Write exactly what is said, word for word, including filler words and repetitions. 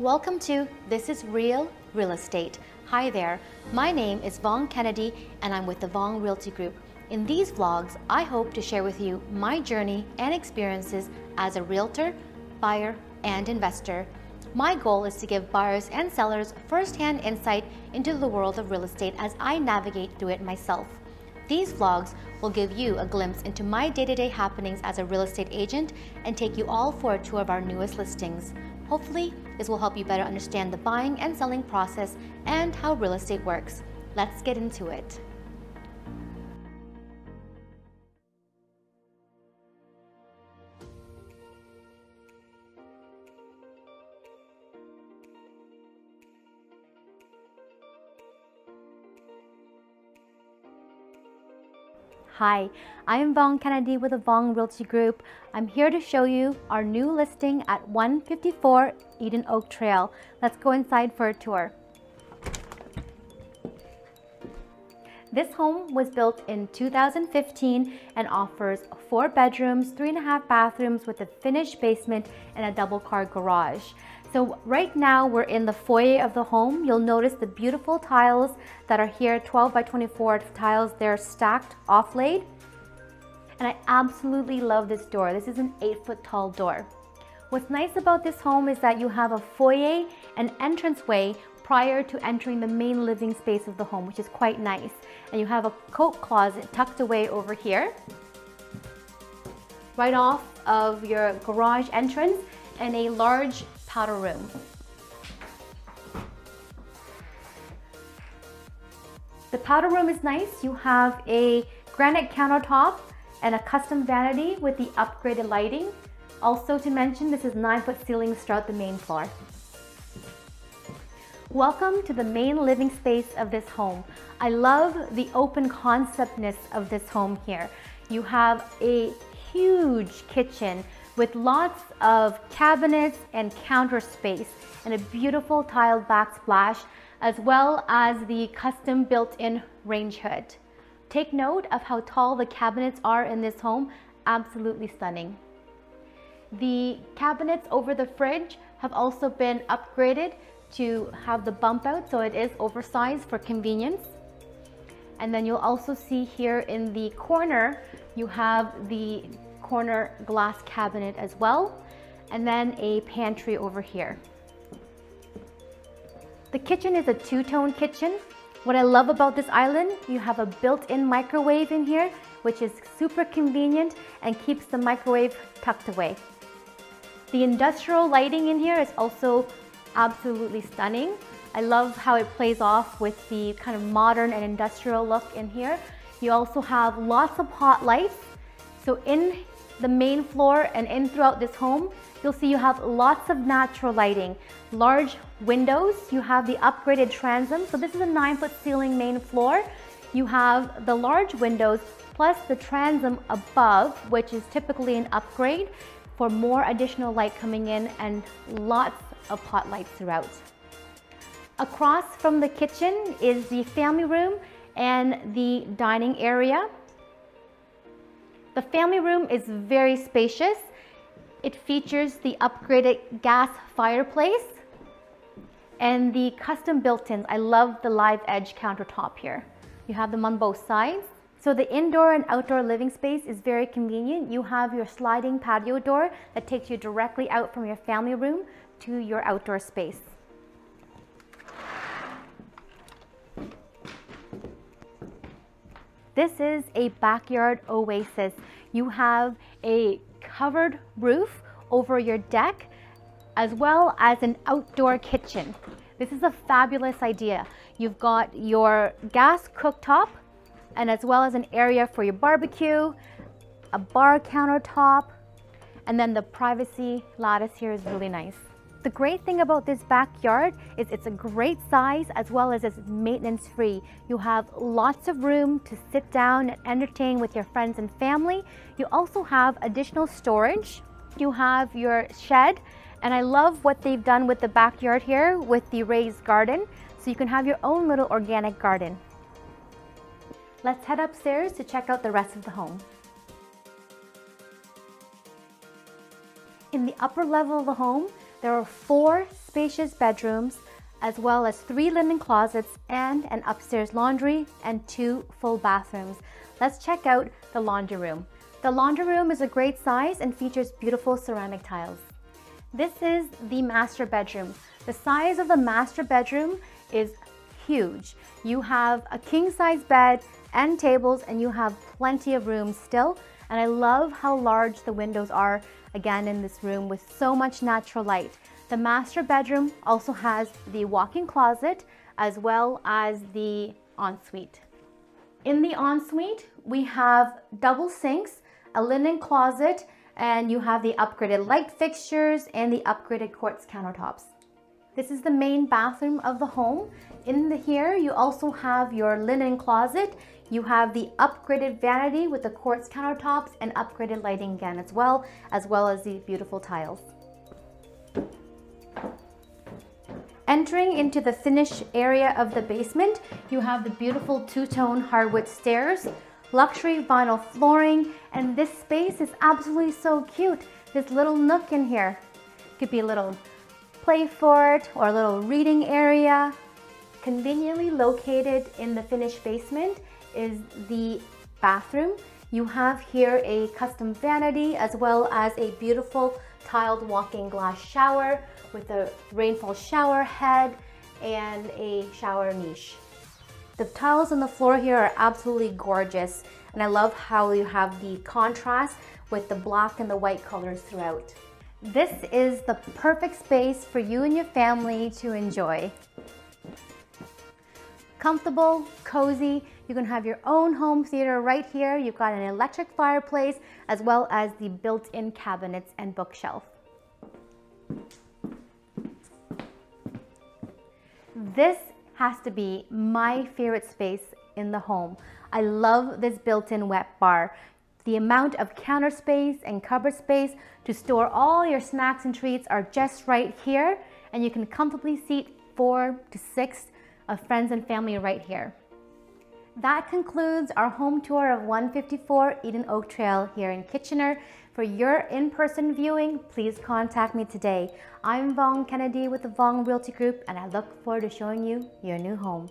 Welcome to This is Real, Real Estate. Hi there, my name is Vaughn Kennedy and I'm with the Vong Realty Group. In these vlogs, I hope to share with you my journey and experiences as a realtor, buyer, and investor. My goal is to give buyers and sellers first-hand insight into the world of real estate as I navigate through it myself. These vlogs will give you a glimpse into my day-to-day happenings as a real estate agent and take you all for a tour of our newest listings. Hopefully, this will help you better understand the buying and selling process and how real estate works. Let's get into it. Hi, I'm Vaughn Kennedy with the Vong Realty Group. I'm here to show you our new listing at one fifty-four Eden Oak Trail. Let's go inside for a tour. This home was built in two thousand fifteen and offers four bedrooms, three and a half bathrooms with a finished basement and a double car garage. So right now we're in the foyer of the home. You'll notice the beautiful tiles that are here, twelve by twenty-four tiles. They're stacked off laid. And I absolutely love this door. This is an eight foot tall door. What's nice about this home is that you have a foyer and entranceway prior to entering the main living space of the home, which is quite nice. And you have a coat closet tucked away over here, right off of your garage entrance, and a large powder room. The powder room is nice. You have a granite countertop and a custom vanity with the upgraded lighting. Also to mention, this is nine foot ceilings throughout the main floor. Welcome to the main living space of this home. I love the open conceptness of this home here. You have a huge kitchen with lots of cabinets and counter space and a beautiful tiled backsplash, as well as the custom built-in range hood. Take note of how tall the cabinets are in this home, absolutely stunning. The cabinets over the fridge have also been upgraded to have the bump out, so it is oversized for convenience. And then you'll also see here in the corner, you have the corner glass cabinet as well, and then a pantry over here. The kitchen is a two-tone kitchen. What I love about this island, you have a built-in microwave in here, which is super convenient and keeps the microwave tucked away. The industrial lighting in here is also absolutely stunning. I love how it plays off with the kind of modern and industrial look in here. You also have lots of hot lights. So in the main floor and in throughout this home, you'll see you have lots of natural lighting, large windows, you have the upgraded transom. So this is a nine foot ceiling main floor. You have the large windows plus the transom above, which is typically an upgrade for more additional light coming in, and lots of hot lights throughout. Across from the kitchen is the family room and the dining area. The family room is very spacious. It features the upgraded gas fireplace and the custom built-ins. I love the live edge countertop here. You have them on both sides. So the indoor and outdoor living space is very convenient. You have your sliding patio door that takes you directly out from your family room to your outdoor space. This is a backyard oasis. You have a covered roof over your deck, as well as an outdoor kitchen. This is a fabulous idea. You've got your gas cooktop, and as well as an area for your barbecue, a bar countertop, and then the privacy lattice here is really nice. The great thing about this backyard is it's a great size, as well as it's maintenance free. You have lots of room to sit down and entertain with your friends and family. You also have additional storage. You have your shed, and I love what they've done with the backyard here with the raised garden, so you can have your own little organic garden. Let's head upstairs to check out the rest of the home. In the upper level of the home, There are four spacious bedrooms, as well as three linen closets and an upstairs laundry and two full bathrooms. Let's check out the laundry room. The laundry room is a great size and features beautiful ceramic tiles. This is the master bedroom. The size of the master bedroom is huge. You have a king-size bed and tables, and you have plenty of room still. And I love how large the windows are, again, in this room with so much natural light. The master bedroom also has the walk-in closet as well as the ensuite. In the ensuite, we have double sinks, a linen closet, and you have the upgraded light fixtures and the upgraded quartz countertops. This is the main bathroom of the home. In the here, you also have your linen closet. You have the upgraded vanity with the quartz countertops and upgraded lighting again as well, as well as the beautiful tiles. Entering into the finished area of the basement, you have the beautiful two-tone hardwood stairs, luxury vinyl flooring, and this space is absolutely so cute. This little nook in here could be a little play fort or a little reading area. Conveniently located in the finished basement is the bathroom. You have here a custom vanity as well as a beautiful tiled walk-in glass shower with a rainfall shower head and a shower niche. The tiles on the floor here are absolutely gorgeous, and I love how you have the contrast with the black and the white colors throughout. This is the perfect space for you and your family to enjoy. Comfortable, cozy, you can have your own home theater right here. You've got an electric fireplace as well as the built-in cabinets and bookshelf. This has to be my favorite space in the home. I love this built-in wet bar. The amount of counter space and cupboard space to store all your snacks and treats are just right here, and you can comfortably seat four to six of friends and family right here. That concludes our home tour of one fifty-four Eden Oak Trail here in Kitchener. For your in-person viewing, please contact me today. I'm Vaughn Kennedy with the Vong Realty Group, and I look forward to showing you your new home.